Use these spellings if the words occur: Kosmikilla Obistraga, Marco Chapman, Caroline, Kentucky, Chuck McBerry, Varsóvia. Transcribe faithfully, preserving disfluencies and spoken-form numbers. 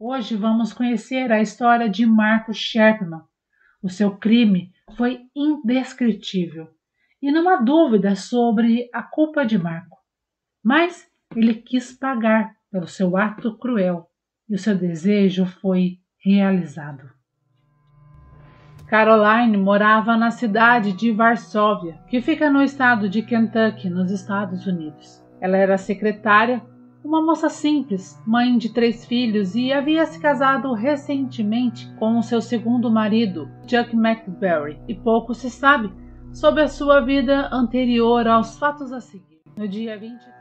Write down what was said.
Hoje vamos conhecer a história de Marco Chapman. O seu crime foi indescritível e não há dúvida sobre a culpa de Marco. Mas ele quis pagar pelo seu ato cruel e o seu desejo foi realizado. Caroline morava na cidade de Varsóvia, que fica no estado de Kentucky, nos Estados Unidos. Ela era secretária, uma moça simples, mãe de três filhos e havia se casado recentemente com o seu segundo marido, Chuck McBerry, e pouco se sabe sobre a sua vida anterior aos fatos a seguir. No dia vinte